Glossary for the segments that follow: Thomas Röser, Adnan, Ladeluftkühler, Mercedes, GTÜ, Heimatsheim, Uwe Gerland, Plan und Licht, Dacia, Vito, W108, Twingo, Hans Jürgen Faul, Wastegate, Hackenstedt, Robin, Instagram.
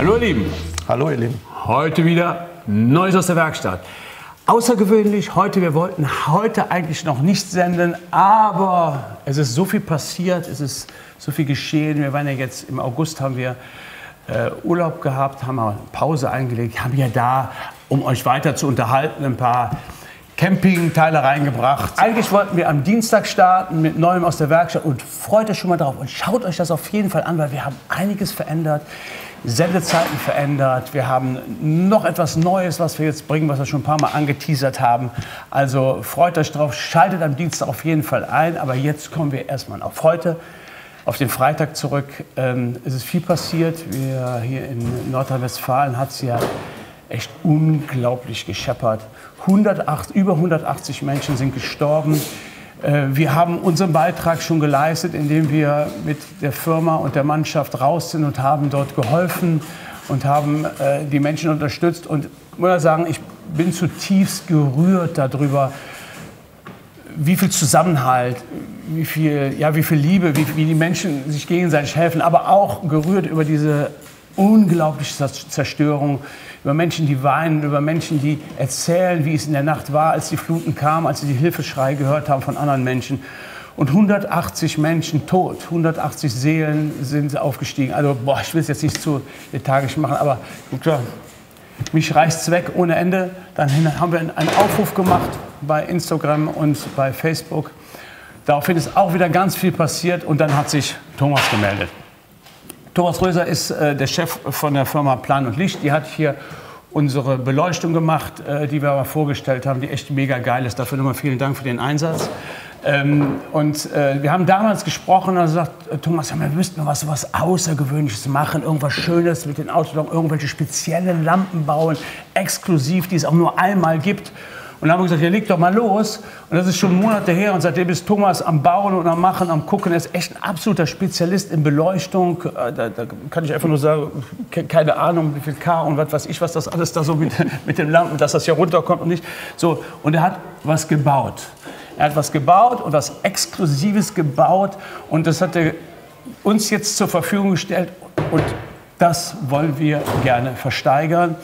Hallo ihr Lieben. Hallo ihr Lieben. Heute wieder Neues aus der Werkstatt. Außergewöhnlich heute, wir wollten heute eigentlich noch nicht senden, aber es ist so viel passiert, es ist so viel geschehen. Wir waren ja jetzt im August, haben wir Urlaub gehabt, haben wir Pause eingelegt, haben ja da, um euch weiter zu unterhalten, ein paar Campingteile reingebracht. Eigentlich wollten wir am Dienstag starten mit Neuem aus der Werkstatt und freut euch schon mal drauf und schaut euch das auf jeden Fall an, weil wir haben einiges verändert, Sendezeiten verändert, wir haben noch etwas Neues, was wir jetzt bringen, was wir schon ein paar Mal angeteasert haben. Also freut euch drauf, schaltet am Dienstag auf jeden Fall ein, aber jetzt kommen wir erstmal auf heute. Auf den Freitag zurück. Es ist viel passiert. Wir hier in Nordrhein-Westfalen hat es ja echt unglaublich gescheppert. Über 180 Menschen sind gestorben. Wir haben unseren Beitrag schon geleistet, indem wir mit der Firma und der Mannschaft raus sind und haben dort geholfen und haben die Menschen unterstützt. Und ich muss sagen, ich bin zutiefst gerührt darüber, wie viel Zusammenhalt, wie viel Liebe, wie die Menschen sich gegenseitig helfen, aber auch gerührt über diese unglaubliche Zerstörung, über Menschen, die weinen, über Menschen, die erzählen, wie es in der Nacht war, als die Fluten kamen, als sie die Hilfeschreie gehört haben von anderen Menschen. Und 180 Menschen tot, 180 Seelen sind aufgestiegen. Also, boah, ich will es jetzt nicht zu lethargisch machen, aber gut, klar. Mich reißt es weg ohne Ende. Dann haben wir einen Aufruf gemacht bei Instagram und bei Facebook. Daraufhin ist auch wieder ganz viel passiert und dann hat sich Thomas gemeldet. Thomas Röser ist der Chef von der Firma Plan und Licht. Die hat hier unsere Beleuchtung gemacht, die wir aber vorgestellt haben, die echt mega geil ist. Dafür nochmal vielen Dank für den Einsatz. Wir haben damals gesprochen und er sagt, Thomas, ja, wir müssten mal was Außergewöhnliches machen, irgendwas Schönes mit den Autos, irgendwelche speziellen Lampen bauen, exklusiv, die es auch nur einmal gibt. Und dann haben wir gesagt, ja, leg doch mal los. Und das ist schon Monate her und seitdem ist Thomas am Bauen und am Machen, am Gucken. Er ist echt ein absoluter Spezialist in Beleuchtung. Da kann ich einfach nur sagen, keine Ahnung, wie viel K und was weiß ich, was das alles da so mit den Lampen, dass das hier runterkommt und nicht. So, und er hat was gebaut. Er hat was gebaut und was Exklusives gebaut und das hat er uns jetzt zur Verfügung gestellt und das wollen wir gerne versteigern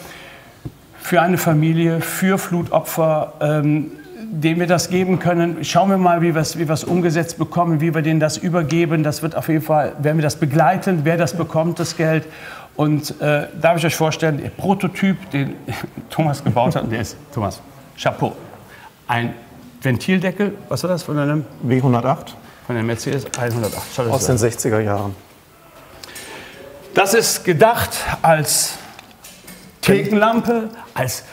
für eine Familie, für Flutopfer, denen wir das geben können. Schauen wir mal, wie wir es umgesetzt bekommen, wie wir denen das übergeben. Das wird auf jeden Fall, werden wir das begleiten, wer das bekommt, das Geld. Und darf ich euch vorstellen, der Prototyp, den Thomas gebaut hat, der ist, Thomas, Chapeau, ein Ventildeckel, was war das von einem? W108. Von der Mercedes 108. Aus den 60er Jahren. Das ist gedacht als Thekenlampe, als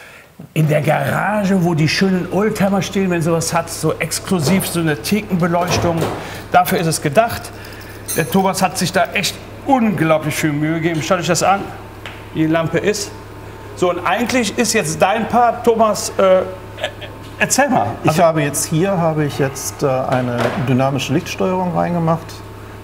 in der Garage, wo die schönen Oldtimer stehen, wenn sowas hat, so exklusiv, so eine Thekenbeleuchtung. Dafür ist es gedacht. Der Thomas hat sich da echt unglaublich viel Mühe gegeben. Schaut euch das an, wie die Lampe ist. So, und eigentlich ist jetzt dein Part, Thomas, erzähl mal. Also ich habe jetzt hier eine dynamische Lichtsteuerung reingemacht,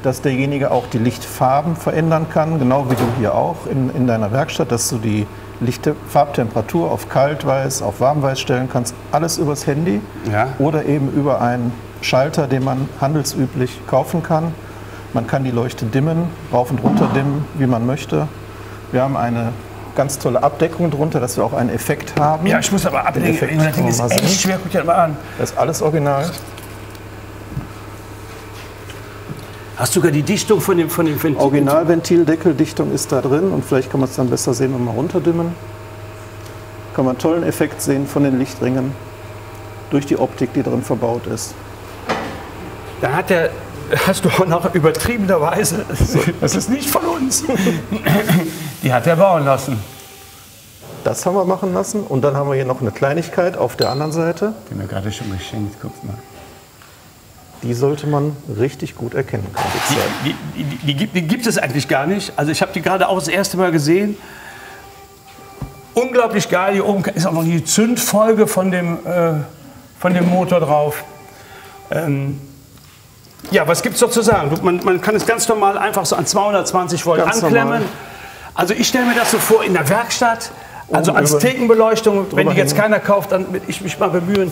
dass derjenige auch die Lichtfarben verändern kann, genau wie du hier auch in deiner Werkstatt, dass du die Lichtfarbtemperatur auf kaltweiß, auf warmweiß stellen kannst, alles übers Handy, ja, oder eben über einen Schalter, den man handelsüblich kaufen kann. Man kann die Leuchte dimmen, rauf und runter dimmen, wie man möchte. Wir haben eine ganz tolle Abdeckung drunter, dass wir auch einen Effekt haben. Ja, ich muss aber abdecken. Das Ding ist echt schwer. Guck dir mal an. Das ist alles original. Hast du sogar die Dichtung von dem Ventil? Original-Ventildeckel-Dichtung ist da drin und vielleicht kann man es dann besser sehen, wenn wir runterdimmen. Kann man einen tollen Effekt sehen von den Lichtringen durch die Optik, die drin verbaut ist. Da hat der hast du auch noch übertriebenerweise, das ist nicht von uns, die hat er bauen lassen. Das haben wir machen lassen und dann haben wir hier noch eine Kleinigkeit auf der anderen Seite. Die mir gerade schon geschenkt, guck mal. Die sollte man richtig gut erkennen können. Die gibt es eigentlich gar nicht, also ich habe die gerade auch das erste Mal gesehen. Unglaublich geil, hier oben ist auch noch die Zündfolge von dem Motor drauf. Ja, was gibt's doch zu sagen? Man kann es ganz normal einfach so an 220 Volt ganz anklemmen. Normal. Also ich stelle mir das so vor in der Werkstatt, also als Thekenbeleuchtung. Wenn die jetzt keiner kauft, dann will ich mich mal bemühen,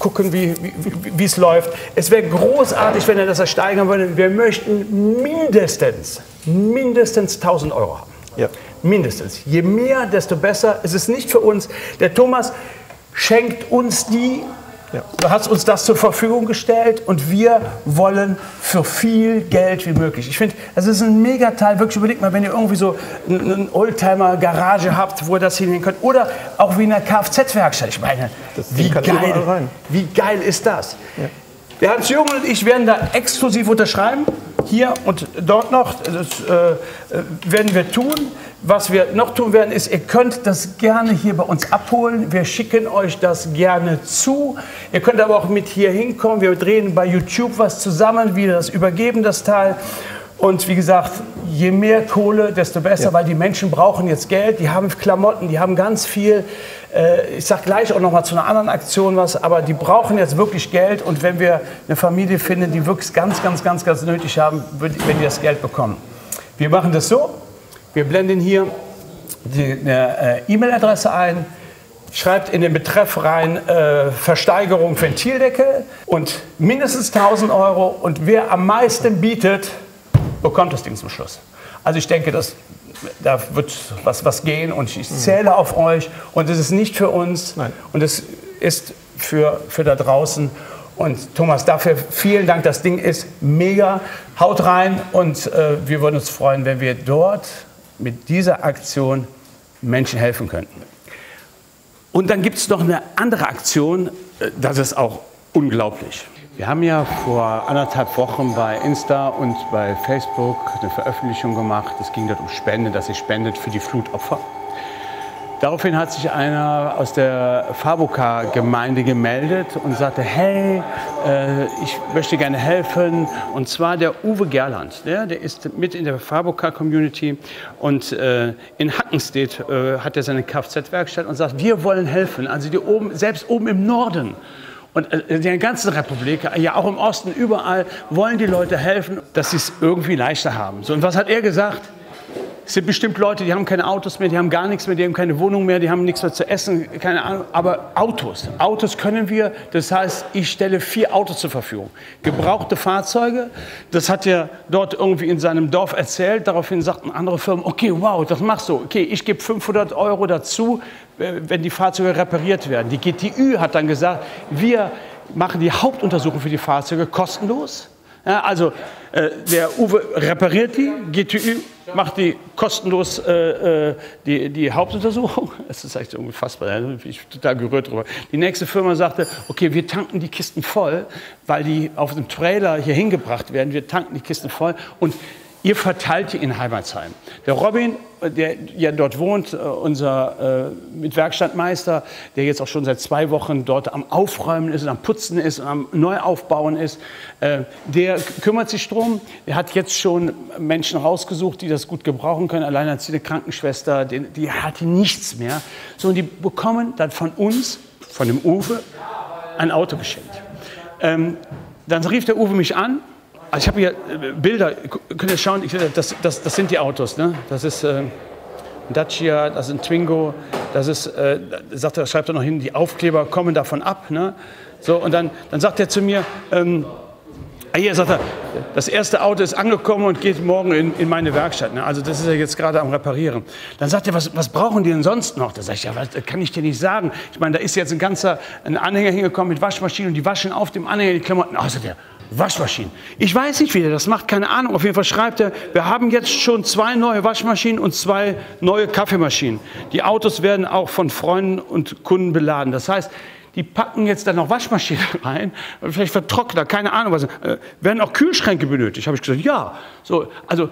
gucken, wie es läuft. Es wäre großartig, wenn ihr das ersteigern würdet. Wir möchten mindestens 1.000 Euro haben. Ja. Mindestens. Je mehr, desto besser. Es ist nicht für uns. Der Thomas schenkt uns die, ja. Du hast uns das zur Verfügung gestellt und wir wollen für viel Geld wie möglich. Ich finde, das ist ein Megateil. Wirklich, überlegt mal, wenn ihr irgendwie so einen Oldtimer-Garage habt, wo ihr das hingehen könnt. Oder auch wie in einer Kfz-Werkstatt. Ich meine, wie geil ist das? Ja. Der Hans Jürgen und ich werden da exklusiv unterschreiben. Hier und dort noch. Das werden wir tun. Was wir noch tun werden, ist, ihr könnt das gerne hier bei uns abholen. Wir schicken euch das gerne zu. Ihr könnt aber auch mit hier hinkommen. Wir drehen bei YouTube was zusammen, wie das übergeben, das Teil. Und wie gesagt, je mehr Kohle, desto besser, ja. Weil die Menschen brauchen jetzt Geld. Die haben Klamotten, die haben ganz viel. Ich sage gleich auch noch mal zu einer anderen Aktion was, aber die brauchen jetzt wirklich Geld. Und wenn wir eine Familie finden, die wirklich ganz nötig haben, wenn die das Geld bekommen. Wir machen das so. Wir blenden hier eine E-Mail-Adresse ein, schreibt in den Betreff rein Versteigerung Ventildeckel und mindestens 1.000 Euro und wer am meisten bietet, bekommt das Ding zum Schluss. Also ich denke, da wird was gehen und ich zähle auf euch und es ist nicht für uns. Nein. Und es ist für da draußen. Und Thomas, dafür vielen Dank. Das Ding ist mega. Haut rein und wir würden uns freuen, wenn wir dort mit dieser Aktion Menschen helfen könnten. Und dann gibt es noch eine andere Aktion. Das ist auch unglaublich. Wir haben ja vor 1,5 Wochen bei Insta und bei Facebook eine Veröffentlichung gemacht. Es ging dort um Spende, dass ihr spendet für die Flutopfer. Daraufhin hat sich einer aus der Fabuka-Gemeinde gemeldet und sagte, hey, ich möchte gerne helfen. Und zwar der Uwe Gerland, der ist mit in der Fabuka-Community und in Hackenstedt hat er seine Kfz-Werkstatt und sagt, wir wollen helfen. Also die oben, selbst oben im Norden und in der ganzen Republik, ja auch im Osten, überall wollen die Leute helfen, dass sie es irgendwie leichter haben. So, und was hat er gesagt? Es sind bestimmt Leute, die haben keine Autos mehr, die haben gar nichts mehr, die haben keine Wohnung mehr, die haben nichts mehr zu essen, keine Ahnung. Aber Autos können wir. Das heißt, ich stelle 4 Autos zur Verfügung. Gebrauchte Fahrzeuge, das hat er dort irgendwie in seinem Dorf erzählt. Daraufhin sagten andere Firmen, okay, wow, das machst du. Okay, ich gebe 500 Euro dazu, wenn die Fahrzeuge repariert werden. Die GTÜ hat dann gesagt, wir machen die Hauptuntersuchung für die Fahrzeuge kostenlos. Ja, also der Uwe repariert die, GTÜ macht die kostenlos die Hauptuntersuchung. Das ist echt unfassbar, da bin ich total gerührt drüber. Die nächste Firma sagte, okay, wir tanken die Kisten voll, weil die auf dem Trailer hier hingebracht werden. Wir tanken die Kisten voll und ihr verteilt die in Heimatsheim. Der Robin, der ja dort wohnt, unser Mitwerkstattmeister, der jetzt auch schon seit 2 Wochen dort am Aufräumen ist, und am Putzen ist, und am Neuaufbauen ist, der kümmert sich drum. Er hat jetzt schon Menschen rausgesucht, die das gut gebrauchen können. Alleinerziehende Krankenschwester, die hatte nichts mehr. So, und die bekommen dann von uns, von dem Uwe, ein Auto geschenkt. Dann rief der Uwe mich an. Also ich habe hier Bilder, könnt ihr schauen, das sind die Autos, ne? Das ist ein Dacia, das ist ein Twingo, das ist, schreibt er noch hin, die Aufkleber kommen davon ab, ne? So, und dann sagt er zu mir, hier sagt er, das erste Auto ist angekommen und geht morgen in meine Werkstatt, ne? Also das ist ja jetzt gerade am Reparieren. Dann sagt er, was brauchen die denn sonst noch? Da sage ich, ja, was kann ich dir nicht sagen? Ich meine, da ist jetzt ein Anhänger hingekommen mit Waschmaschinen und die waschen auf dem Anhänger die Klamotten. Oh, sagt er, Waschmaschinen. Ich weiß nicht, wie der das macht, keine Ahnung. Auf jeden Fall schreibt er, wir haben jetzt schon 2 neue Waschmaschinen und 2 neue Kaffeemaschinen. Die Autos werden auch von Freunden und Kunden beladen. Das heißt, die packen jetzt dann noch Waschmaschinen rein, vielleicht Vertrockner, keine Ahnung was. Werden auch Kühlschränke benötigt? Habe ich gesagt, ja. So, also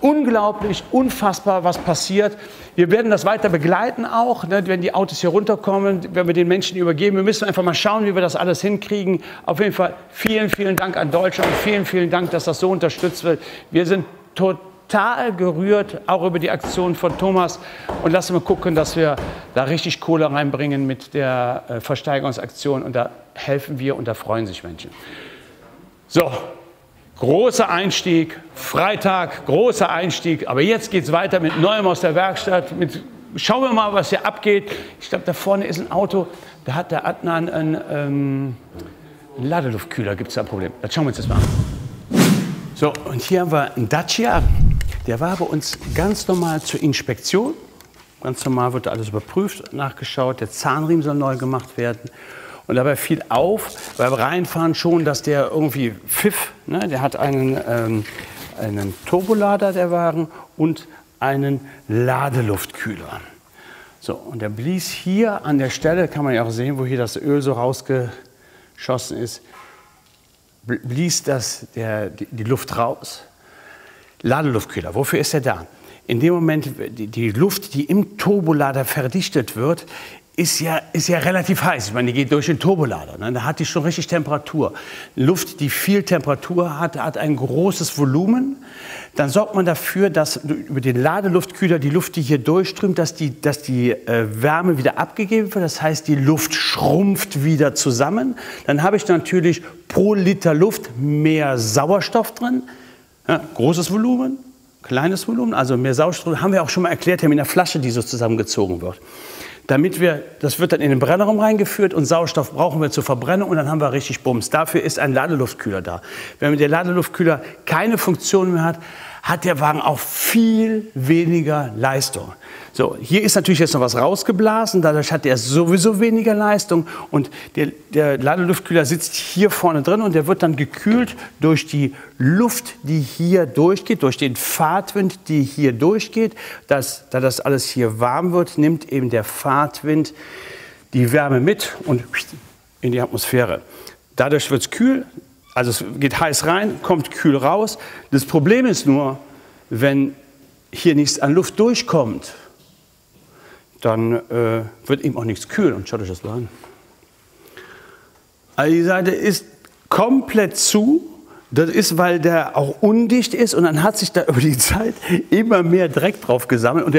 unglaublich, unfassbar, was passiert. Wir werden das weiter begleiten auch, ne, wenn die Autos hier runterkommen, wenn wir den Menschen übergeben. Wir müssen einfach mal schauen, wie wir das alles hinkriegen. Auf jeden Fall vielen, vielen Dank an Deutschland. Vielen, vielen Dank, dass das so unterstützt wird. Wir sind total gerührt, auch über die Aktion von Thomas. Und lassen wir gucken, dass wir da richtig Kohle reinbringen mit der Versteigerungsaktion. Und da helfen wir und da freuen sich Menschen. So. Großer Einstieg, Freitag, großer Einstieg. Aber jetzt geht es weiter mit Neuem aus der Werkstatt. Schauen wir mal, was hier abgeht. Ich glaube, da vorne ist ein Auto. Da hat der Adnan einen Ladeluftkühler. Gibt es da ein Problem? Das schauen wir uns jetzt mal an. So, und hier haben wir einen Dacia. Der war bei uns ganz normal zur Inspektion. Ganz normal wird alles überprüft, nachgeschaut. Der Zahnriemen soll neu gemacht werden. Und dabei fiel auf, beim Reinfahren schon, dass der irgendwie pfiff. Ne? Der hat einen Turbolader, der Wagen, und einen Ladeluftkühler. So, und der blies hier an der Stelle, kann man ja auch sehen, wo hier das Öl so rausgeschossen ist, blies die Luft raus. Ladeluftkühler, wofür ist er da? In dem Moment, die Luft, die im Turbolader verdichtet wird, ist ja relativ heiß. Ich meine, die geht durch den Turbolader. Ne? Da hat die schon richtig Temperatur. Luft, die viel Temperatur hat, hat ein großes Volumen. Dann sorgt man dafür, dass über den Ladeluftkühler die Luft, die hier durchströmt, dass die Wärme wieder abgegeben wird. Das heißt, die Luft schrumpft wieder zusammen. Dann habe ich natürlich pro Liter Luft mehr Sauerstoff drin. Ja, großes Volumen, kleines Volumen, also mehr Sauerstoff. Haben wir auch schon mal erklärt, mit einer Flasche, die so zusammengezogen wird. Das wird dann in den Brennerraum reingeführt und Sauerstoff brauchen wir zur Verbrennung und dann haben wir richtig Bums. Dafür ist ein Ladeluftkühler da. Wenn der Ladeluftkühler keine Funktion mehr hat, hat der Wagen auch viel weniger Leistung. So, hier ist natürlich jetzt noch was rausgeblasen, dadurch hat er sowieso weniger Leistung und der Ladeluftkühler sitzt hier vorne drin und der wird dann gekühlt durch die Luft, die hier durchgeht, durch den Fahrtwind, die hier durchgeht. Da das alles hier warm wird, nimmt eben der Fahrtwind die Wärme mit und in die Atmosphäre. Dadurch wird es kühl. Also es geht heiß rein, kommt kühl raus. Das Problem ist nur, wenn hier nichts an Luft durchkommt, dann wird eben auch nichts kühl. Und schaut euch das mal an. Also die Seite ist komplett zu. Das ist, weil der auch undicht ist. Und dann hat sich da über die Zeit immer mehr Dreck drauf gesammelt. Und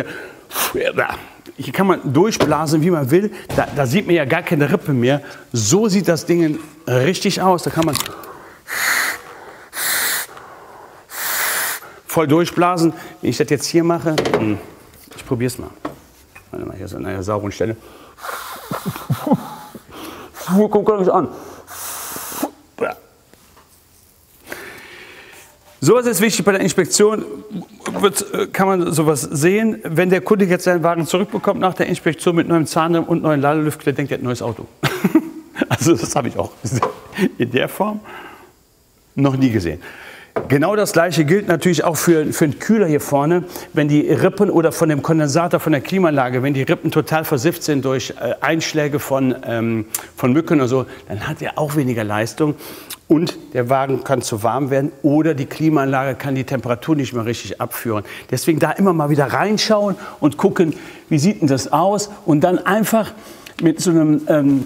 hier kann man durchblasen, wie man will. Da sieht man ja gar keine Rippe mehr. So sieht das Ding richtig aus. Da kann man voll durchblasen. Wenn ich das jetzt hier mache, ich probiere es mal. Warte mal, hier ist an einer sauberen Stelle. Guckt euch an. Sowas ist wichtig bei der Inspektion, kann man sowas sehen. Wenn der Kunde jetzt seinen Wagen zurückbekommt nach der Inspektion mit neuem Zahnriemen und neuen Ladeluftkühler, denkt er, er hat ein neues Auto. Also das habe ich auch in der Form noch nie gesehen. Genau das Gleiche gilt natürlich auch für den Kühler hier vorne. Wenn die Rippen oder von dem Kondensator von der Klimaanlage, wenn die Rippen total versifft sind durch Einschläge von Mücken oder so, dann hat er auch weniger Leistung und der Wagen kann zu warm werden oder die Klimaanlage kann die Temperatur nicht mehr richtig abführen. Deswegen da immer mal wieder reinschauen und gucken, wie sieht denn das aus und dann einfach mit so einem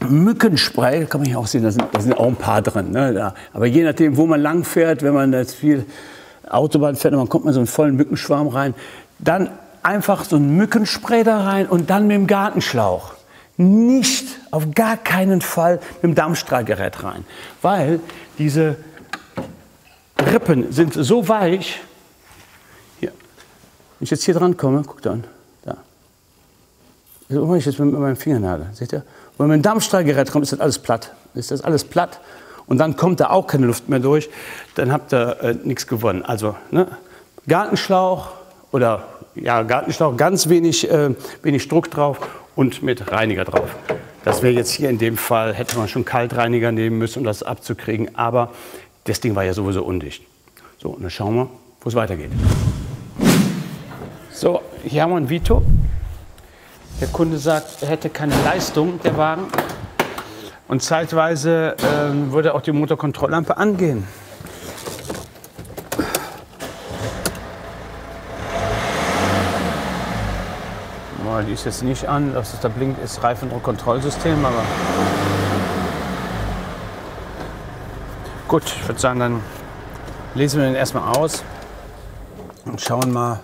Mückenspray, kann man hier auch sehen, da sind auch ein paar drin. Ne, da. Aber je nachdem, wo man lang fährt, wenn man jetzt viel Autobahn fährt, dann kommt man so einen vollen Mückenschwarm rein. Dann einfach so ein Mückenspray da rein und dann mit dem Gartenschlauch. Nicht, auf gar keinen Fall, mit dem Dampfstrahlgerät rein. Weil diese Rippen sind so weich. Hier. Wenn ich jetzt hier dran komme, guckt an. Da. So mache ich jetzt mit meinem Fingernagel. Seht ihr? Wenn man mit dem Dampfstrahlgerät kommt, ist das alles platt. Ist das alles platt und dann kommt da auch keine Luft mehr durch, dann habt ihr nichts gewonnen. Also ne? Gartenschlauch oder ja, Gartenschlauch, ganz wenig Druck drauf und mit Reiniger drauf. Das wäre jetzt hier in dem Fall, hätte man schon Kaltreiniger nehmen müssen, um das abzukriegen, aber das Ding war ja sowieso undicht. So, und dann schauen wir, wo es weitergeht. So, hier haben wir einen Vito. Der Kunde sagt, er hätte keine Leistung, der Wagen. Und zeitweise würde auch die Motorkontrolllampe angehen. Boah, die ist jetzt nicht an, dass es da blinkt, ist Reifendruckkontrollsystem, aber gut, ich würde sagen, dann lesen wir den erstmal aus und schauen mal,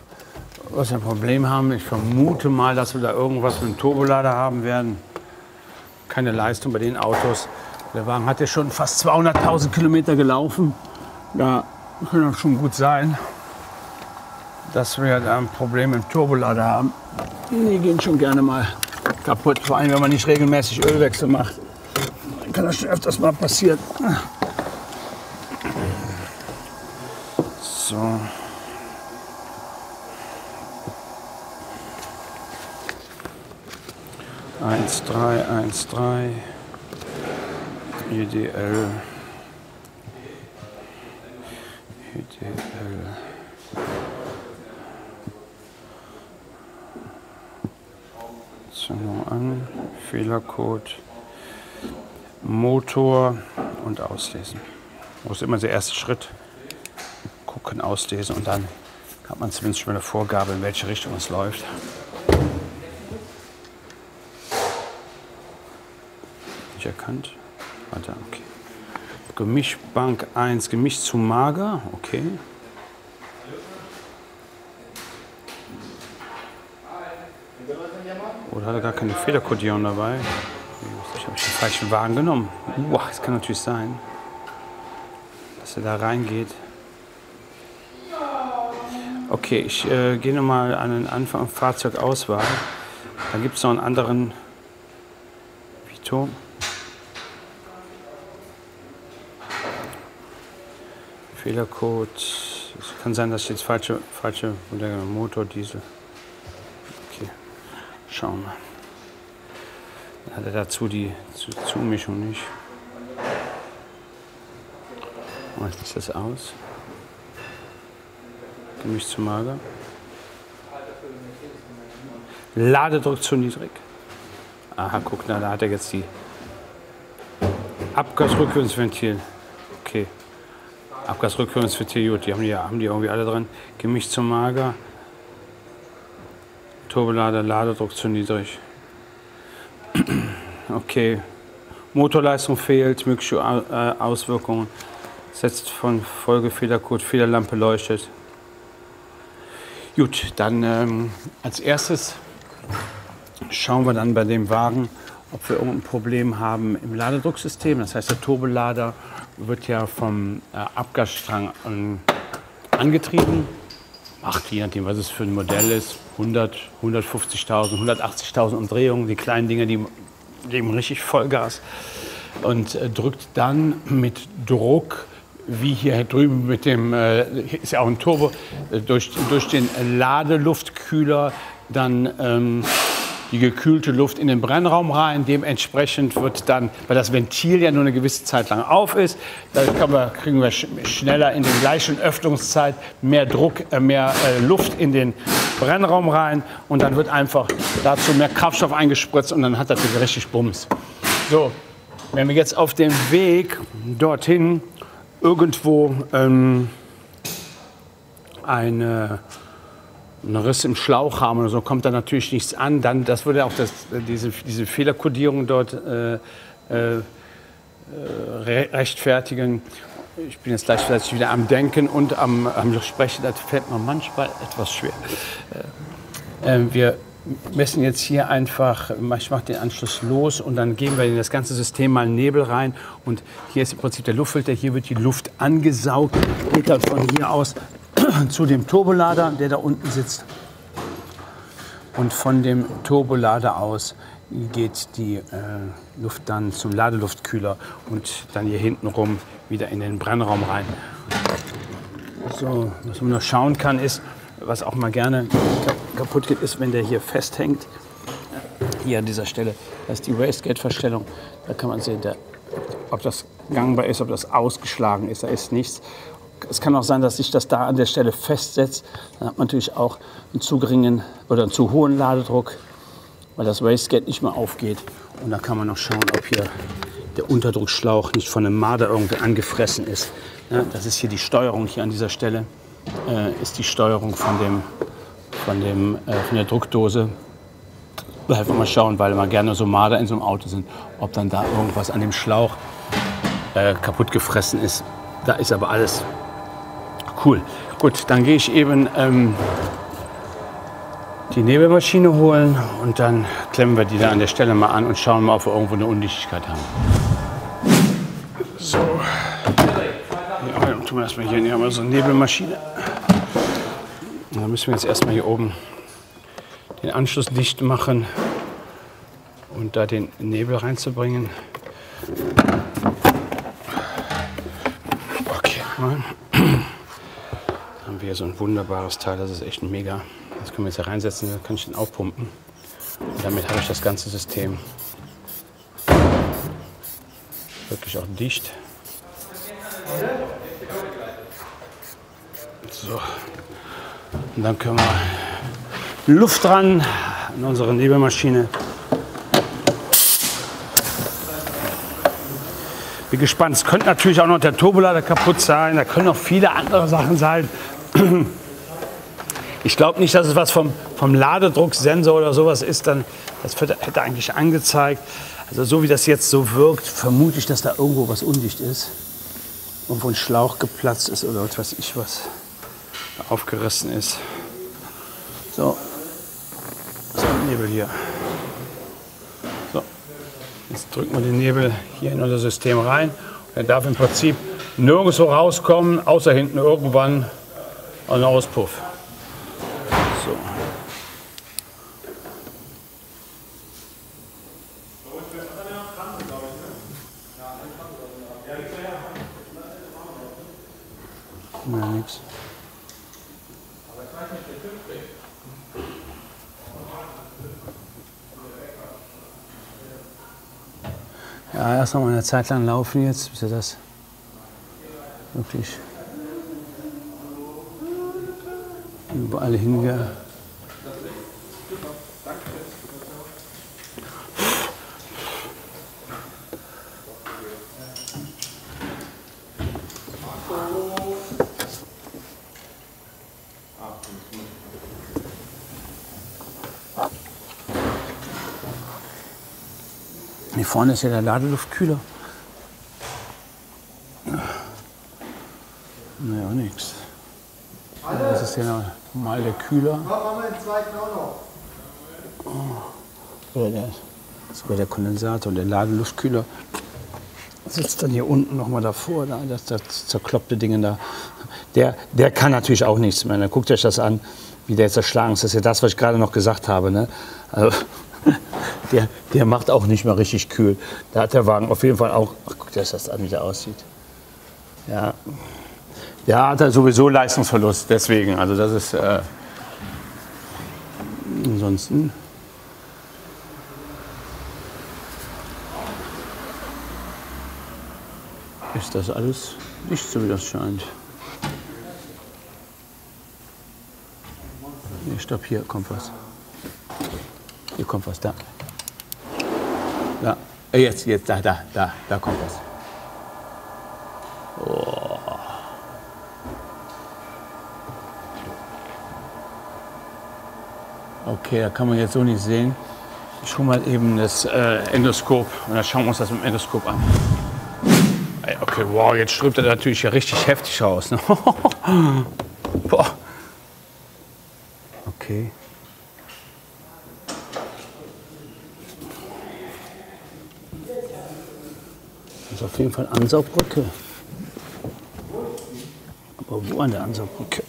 was wir ein Problem haben. Ich vermute mal, dass wir da irgendwas mit dem Turbolader haben werden. Keine Leistung bei den Autos. Der Wagen hat ja schon fast 200.000 Kilometer gelaufen. Da kann das schon gut sein, dass wir da ein Problem mit dem Turbolader haben. Die gehen schon gerne mal kaputt, vor allem wenn man nicht regelmäßig Ölwechsel macht. Dann kann das schon öfters mal passieren. So. 1313 IDL Zündung an, Fehlercode, Motor und auslesen. Das ist immer der erste Schritt. Gucken, auslesen und dann hat man zumindest schon eine Vorgabe, in welche Richtung es läuft. Nicht erkannt. Warte, okay. Gemischbank 1, Gemisch zu mager, okay. Oder hat er gar keine Federkodierung dabei? Ich habe den falschen Wagen genommen. Das kann natürlich sein, dass er da reingeht. Okay, ich gehe nochmal an den Anfang, Fahrzeugauswahl. Da gibt es noch einen anderen Vito. Fehlercode. Es kann sein, dass ich jetzt falsche Motor, Diesel. Okay, schauen wir mal. Dann hat er dazu die Zumischung nicht. Und jetzt ist das aus. Gemisch zu mager. Ladedruck zu niedrig. Aha, guck, na, da hat er jetzt die Abgasrückführungsventil. Okay. Abgasrückführungsventil, gut, die haben die irgendwie alle drin. Gemisch zu mager. Turbolader, Ladedruck zu niedrig. Okay. Motorleistung fehlt, mögliche Auswirkungen. Setzt von Folgefehlercode, Fehlerlampe leuchtet. Gut, dann als erstes schauen wir dann bei dem Wagen, ob wir irgendein Problem haben im Ladedrucksystem. Das heißt, der Turbolader wird ja vom Abgasstrang angetrieben. Macht, je nachdem, was es für ein Modell ist, 100, 150.000, 180.000 Umdrehungen, die kleinen Dinger, die geben richtig Vollgas. Und drückt dann mit Druck, wie hier drüben mit dem, ist ja auch ein Turbo, durch den Ladeluftkühler dann die gekühlte Luft in den Brennraum rein. Dementsprechend wird dann, weil das Ventil ja nur eine gewisse Zeit lang auf ist, dann kriegen wir schneller in der gleichen Öffnungszeit mehr Druck, mehr Luft in den Brennraum rein und dann wird einfach dazu mehr Kraftstoff eingespritzt und dann hat das richtig Bums. So, wenn wir jetzt auf dem Weg dorthin irgendwo einen Riss im Schlauch haben oder so, kommt da natürlich nichts an. Dann, das würde auch diese Fehlerkodierung dort rechtfertigen. Ich bin jetzt gleich wieder am Denken und am Sprechen, das fällt mir manchmal etwas schwer. Wir messen jetzt hier einfach, ich mache den Anschluss los und dann geben wir in das ganze System mal einen Nebel rein und hier ist im Prinzip der Luftfilter, hier wird die Luft angesaugt, geht dann von hier aus zu dem Turbolader, der da unten sitzt und von dem Turbolader aus geht die Luft dann zum Ladeluftkühler und dann hier hinten rum wieder in den Brennraum rein. So, was man noch schauen kann ist, was auch mal gerne kaputt geht, ist, wenn der hier festhängt. Hier an dieser Stelle, das ist die Wastegate-Verstellung. Da kann man sehen, ob das gangbar ist, ob das ausgeschlagen ist. Da ist nichts. Es kann auch sein, dass sich das da an der Stelle festsetzt. Dann hat man natürlich auch einen zu geringen oder einen zu hohen Ladedruck, weil das Wastegate nicht mehr aufgeht. Und da kann man noch schauen, ob hier der Unterdruckschlauch nicht von einem Marder irgendwie angefressen ist. Ja, das ist hier die Steuerung hier an dieser Stelle. Ist die Steuerung von der Druckdose. Einfach mal schauen, weil immer gerne so Marder in so einem Auto sind, ob dann da irgendwas an dem Schlauch kaputt gefressen ist. Da ist aber alles cool. Gut, dann gehe ich eben die Nebelmaschine holen und dann klemmen wir die da an der Stelle mal an und schauen mal, ob wir irgendwo eine Undichtigkeit haben. So. Tun wir erstmal hier, haben wir so eine Nebelmaschine. Und dann müssen wir jetzt erstmal hier oben den Anschluss dicht machen und da den Nebel reinzubringen. Okay, dann haben wir hier so ein wunderbares Teil, das ist echt mega. Das können wir jetzt hier reinsetzen, dann kann ich den aufpumpen. Damit habe ich das ganze System wirklich auch dicht. So. Und dann können wir Luft dran an unsere Nebelmaschine. Bin gespannt. Es könnte natürlich auch noch der Turbolader kaputt sein. Da können noch viele andere Sachen sein. Ich glaube nicht, dass es was vom Ladedrucksensor oder sowas ist. Dann, das hätte eigentlich angezeigt. Also so wie das jetzt so wirkt, vermute ich, dass da irgendwo was undicht ist. Irgendwo ein Schlauch geplatzt ist oder was weiß ich was. Aufgerissen ist. So, so Nebel hier. So, jetzt drücken wir den Nebel hier in unser System rein. Er darf im Prinzip nirgendwo rauskommen, außer hinten irgendwann ein Auspuff. So. Na, nix. Ja, erst noch mal eine Zeit lang laufen jetzt, bis er das wirklich überall hingeht. Hier vorne ist ja der Ladeluftkühler. Naja, nix. Das ist ja normal der Kühler. Oder der, sogar der Kondensator und der Ladeluftkühler sitzt dann hier unten nochmal davor. Das zerkloppte Ding da. Der kann natürlich auch nichts mehr. Dann guckt euch das an, wie der jetzt zerschlagen ist. Das ist ja das, was ich gerade noch gesagt habe. Ne? Also, der macht auch nicht mehr richtig kühl. Da hat der Wagen auf jeden Fall auch. Ach, guck dir das an, wie der aussieht. Ja, der hat er sowieso Leistungsverlust, deswegen. Also, das ist. Ansonsten. Ist das alles nicht so, wie das scheint. Nee, stopp, hier kommt was. Hier kommt was, da. Da. Jetzt, da kommt was. Oh. Okay, da kann man jetzt so nicht sehen. Ich hole mal eben das Endoskop und dann schauen wir uns das mit dem Endoskop an. Okay, wow, jetzt strömt er natürlich ja richtig heftig raus. Ne? Boah. Okay. Das ist auf jeden Fall Ansaugbrücke. Aber wo an der Ansaugbrücke?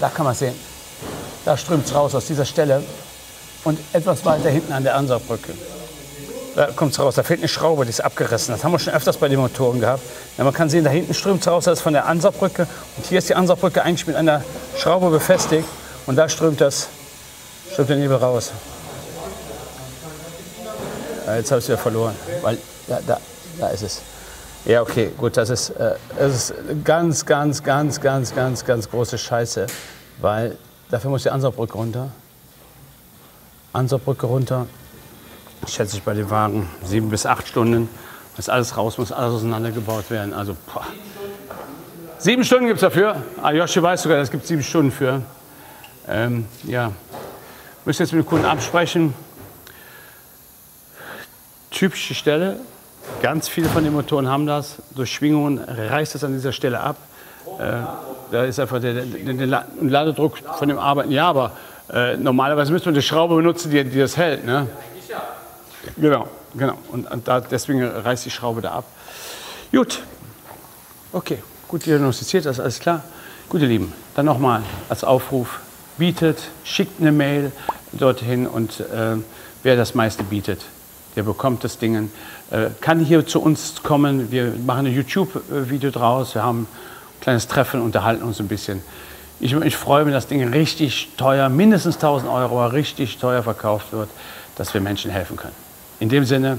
Da kann man es sehen. Da strömt es raus aus dieser Stelle. Und etwas weiter hinten an der Ansaugbrücke. Da kommt es raus. Da fehlt eine Schraube, die ist abgerissen. Das haben wir schon öfters bei den Motoren gehabt. Ja, man kann sehen, da hinten strömt es raus, das ist von der Ansaugbrücke. Und hier ist die Ansaugbrücke eigentlich mit einer Schraube befestigt. Und da strömt der Nebel raus. Ja, jetzt habe ich es wieder verloren. Weil da ist es. Ja, okay, gut, das ist ganz große Scheiße. Weil dafür muss die Ansaugbrücke runter. Ansaugbrücke runter. Schätze ich bei den Wagen 7 bis 8 Stunden. Muss alles raus, muss alles auseinandergebaut werden. Also, boah. 7 Stunden gibt es dafür. Joshi weiß sogar, das gibt 7 Stunden für. Ja, müssen jetzt mit dem Kunden absprechen. Typische Stelle. Ganz viele von den Motoren haben das. Durch Schwingungen reißt es an dieser Stelle ab. Da ist einfach der Ladedruck von dem Arbeiten. Ja, aber normalerweise müsste man die Schraube benutzen, die das hält. Ne? Genau. Und deswegen reißt die Schraube da ab. Gut. Okay, gut diagnostiziert, das ist alles klar. Gut, ihr Lieben, dann nochmal als Aufruf. Bietet, schickt eine Mail dorthin und wer das meiste bietet, der bekommt das Ding, kann hier zu uns kommen, wir machen ein YouTube-Video draus, wir haben ein kleines Treffen, unterhalten uns ein bisschen. Ich freue mich, dass das Ding richtig teuer, mindestens 1.000 Euro, richtig teuer verkauft wird, dass wir Menschen helfen können. In dem Sinne,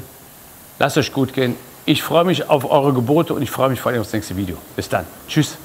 lasst euch gut gehen. Ich freue mich auf eure Gebote und ich freue mich vor allem aufs nächste Video. Bis dann. Tschüss.